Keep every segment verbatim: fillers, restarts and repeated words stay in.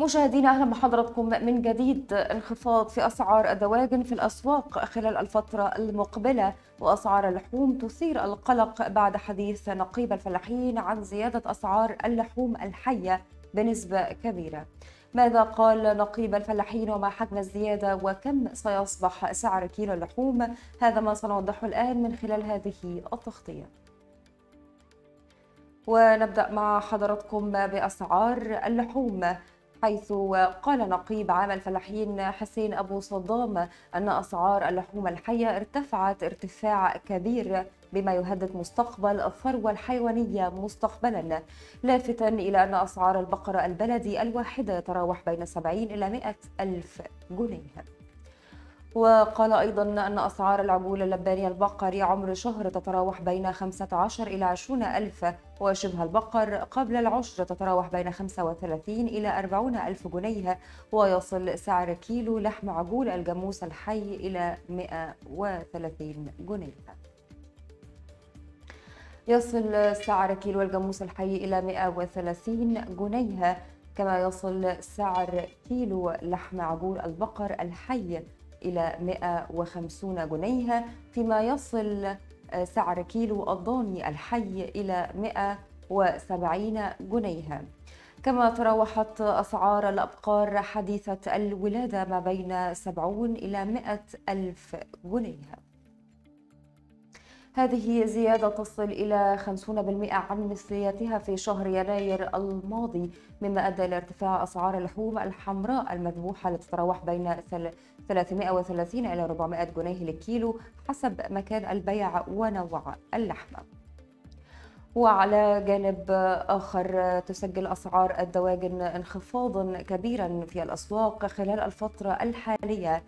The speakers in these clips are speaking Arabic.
مشاهدينا اهلا بحضراتكم من جديد. انخفاض في اسعار الدواجن في الاسواق خلال الفتره المقبله واسعار اللحوم تثير القلق بعد حديث نقيب الفلاحين عن زياده اسعار اللحوم الحيه بنسبه كبيره. ماذا قال نقيب الفلاحين وما حجم الزياده وكم سيصبح سعر كيلو اللحوم؟ هذا ما سنوضحه الان من خلال هذه التغطيه. ونبدا مع حضراتكم باسعار اللحوم، حيث قال نقيب عام الفلاحين حسين أبو صدام أن أسعار اللحوم الحية ارتفعت ارتفاع كبير بما يهدد مستقبل الثروة الحيوانية مستقبلا، لافتا إلى أن أسعار البقرة البلدي الواحدة تتراوح بين سبعين إلى مئة ألف جنيه. وقال أيضا أن أسعار العجول اللباني البقري عمر شهر تتراوح بين خمسة عشر إلى عشرين ألف، وشبه البقر قبل العشر تتراوح بين خمسة وثلاثين إلى أربعين ألف جنيه، ويصل سعر كيلو لحم عجول الجاموس الحي إلى مئة وثلاثين جنيه. يصل سعر كيلو الجاموس الحي إلى مئة وثلاثين جنيه، كما يصل سعر كيلو لحم عجول البقر الحي إلى مئة وخمسين جنيه، فيما يصل سعر كيلو الضاني الحي إلى مئة وسبعين جنيه. كما تراوحت أسعار الأبقار حديثة الولادة ما بين سبعين إلى مئة ألف جنيه. هذه زيادة تصل إلى خمسين بالمئة عن مثليتها في شهر يناير الماضي، مما أدى إلى ارتفاع أسعار اللحوم الحمراء المذبوحة التي تتراوح بين ثلاثمئة وثلاثين إلى أربعمئة جنيه للكيلو حسب مكان البيع ونوع اللحمة. وعلى جانب آخر، تسجل أسعار الدواجن انخفاضا كبيرا في الأسواق خلال الفترة الحالية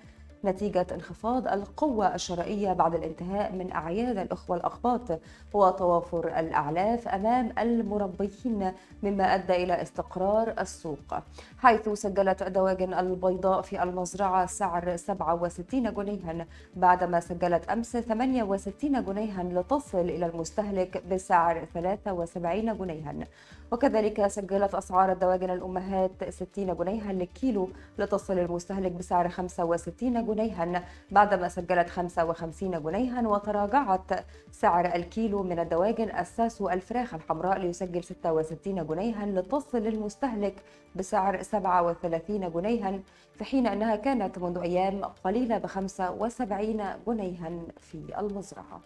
نتيجة انخفاض القوة الشرائية بعد الانتهاء من أعياد الأخوة الأقباط وتوافر الأعلاف أمام المربيين، مما أدى إلى استقرار السوق، حيث سجلت الدواجن البيضاء في المزرعة سعر سبعة وستين جنيها، بعدما سجلت أمس ثمانية وستين جنيها لتصل إلى المستهلك بسعر ثلاثة وسبعين جنيها. وكذلك سجلت أسعار الدواجن الأمهات ستين جنيها للكيلو لتصل المستهلك بسعر خمسة وستين جنيها، بعدما سجلت خمسة وخمسين جنيها، وتراجعت سعر الكيلو من الدواجن الساس والفراخ الحمراء ليسجل ستة وستين جنيها لتصل المستهلك بسعر سبعة وثلاثين جنيها، في حين أنها كانت منذ أيام قليلة ب خمسة وسبعين جنيها في المزرعة.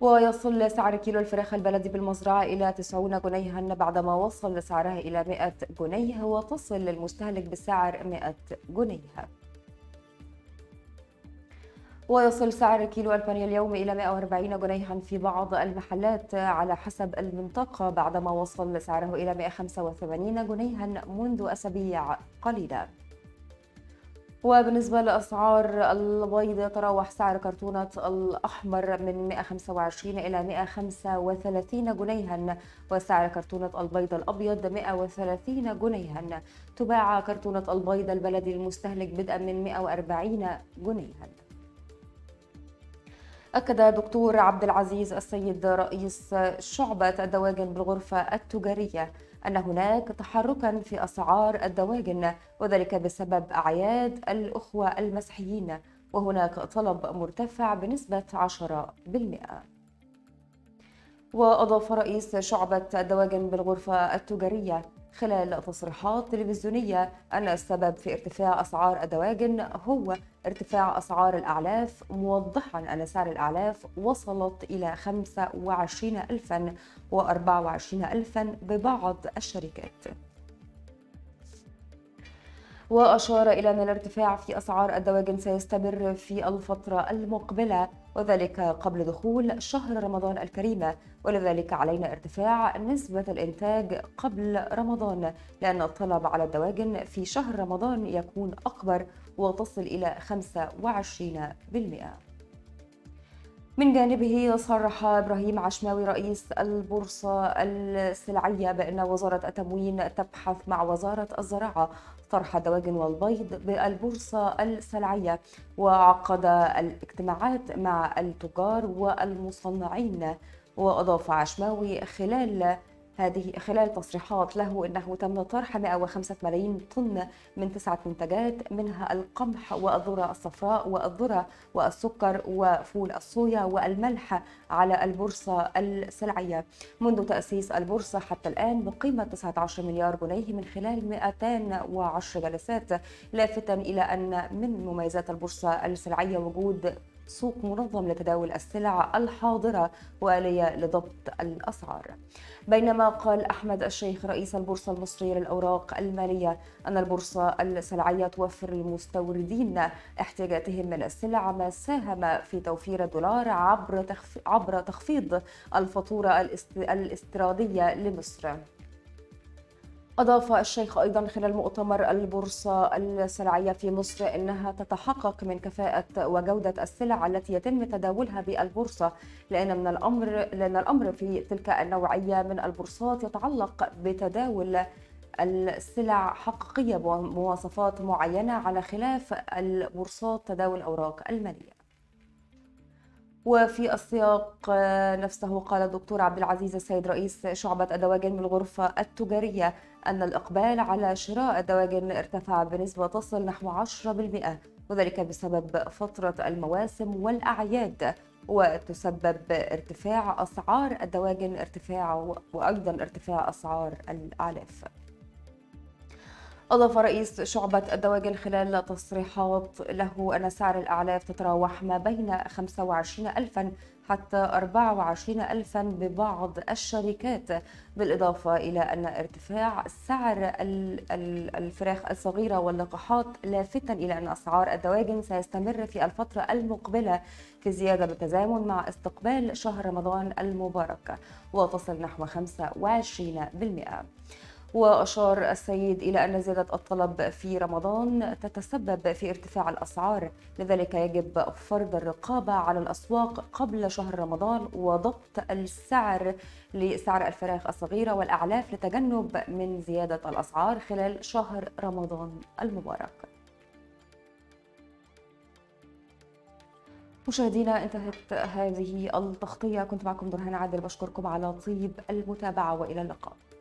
ويصل سعر كيلو الفراخ البلدي بالمزرعة إلى تسعين جنيها، بعدما وصل سعرها إلى مئة جنيه، وتصل للمستهلك بسعر مئة جنيه. ويصل سعر كيلو البانيه اليوم إلى مئة وأربعين جنيها في بعض المحلات على حسب المنطقة، بعدما وصل سعره إلى مئة وخمسة وثمانين جنيها منذ أسابيع قليلة. وبالنسبة لأسعار البيض، يتراوح سعر كرتونة الأحمر من مئة وخمسة وعشرين إلى مئة وخمسة وثلاثين جنيها، وسعر كرتونة البيض الأبيض مئة وثلاثين جنيها. تباع كرتونة البيض البلدي للمستهلك بدءا من مئة وأربعين جنيها. أكد دكتور عبد العزيز السيد رئيس شعبة الدواجن بالغرفة التجارية أن هناك تحركاً في أسعار الدواجن، وذلك بسبب أعياد الأخوة المسيحيين، وهناك طلب مرتفع بنسبة عشرة بالمئة. وأضاف رئيس شعبة الدواجن بالغرفة التجارية خلال تصريحات تلفزيونية أن السبب في ارتفاع أسعار الدواجن هو ارتفاع أسعار الأعلاف، موضحاً أن سعر الأعلاف وصلت إلى خمسة وعشرين ألفاً وأربعة وعشرين ألفاً ببعض الشركات. وأشار إلى أن الارتفاع في أسعار الدواجن سيستمر في الفترة المقبلة، وذلك قبل دخول شهر رمضان الكريم، ولذلك علينا ارتفاع نسبة الإنتاج قبل رمضان، لأن الطلب على الدواجن في شهر رمضان يكون أكبر وتصل إلى خمسة وعشرين بالمئة. من جانبه، صرح ابراهيم عشماوي رئيس البورصة السلعية بأن وزارة التموين تبحث مع وزارة الزراعة طرح الدواجن والبيض بالبورصة السلعية، وعقد الاجتماعات مع التجار والمصنعين. وأضاف عشماوي خلال هذه خلال تصريحات له أنه تم طرح مئة وخمسة ملايين طن من تسعة منتجات، منها القمح والذرة الصفراء والذرة والسكر وفول الصويا والملح على البورصة السلعية منذ تأسيس البورصة حتى الآن بقيمة تسعة عشر مليار جنيه من خلال مئتين وعشر جلسات، لافتا إلى أن من مميزات البورصة السلعية وجود سوق منظم لتداول السلع الحاضرة وآلية لضبط الأسعار. بينما قال أحمد الشيخ رئيس البورصة المصرية للأوراق المالية أن البورصة السلعية توفر للمستوردين احتياجاتهم من السلع، ما ساهم في توفير الدولار عبر عبر تخفيض الفاتورة الاستيرادية لمصر. أضاف الشيخ أيضا خلال مؤتمر البورصة السلعية في مصر أنها تتحقق من كفاءة وجودة السلع التي يتم تداولها بالبورصة، لأن من الأمر لأن الأمر في تلك النوعية من البورصات يتعلق بتداول السلع حقيقية بمواصفات معينة على خلاف البورصات تداول الأوراق المالية. وفي السياق نفسه قال الدكتور عبد العزيز السيد رئيس شعبة الدواجن من الغرفة التجارية أن الإقبال على شراء الدواجن ارتفع بنسبة تصل نحو عشرة بالمئة، وذلك بسبب فترة المواسم والأعياد، وتسبب ارتفاع أسعار الدواجن ارتفاع وأيضا ارتفاع أسعار الأعلاف. أضاف رئيس شعبة الدواجن خلال تصريحات له أن سعر الأعلاف تتراوح ما بين خمسة وعشرين ألفاً حتى أربعة وعشرين ألفاً ببعض الشركات، بالإضافة إلى أن ارتفاع سعر الفراخ الصغيرة واللقاحات لافتا إلى أن أسعار الدواجن سيستمر في الفترة المقبلة في زيادة بالتزامن مع استقبال شهر رمضان المبارك وتصل نحو خمسة وعشرين بالمئة. وأشار السيد إلى أن زيادة الطلب في رمضان تتسبب في ارتفاع الأسعار، لذلك يجب فرض الرقابة على الأسواق قبل شهر رمضان وضبط السعر لسعر الفراخ الصغيرة والأعلاف لتجنب من زيادة الأسعار خلال شهر رمضان المبارك. مشاهدينا، انتهت هذه التغطية، كنت معكم دارهان عادل، بشكركم على طيب المتابعة وإلى اللقاء.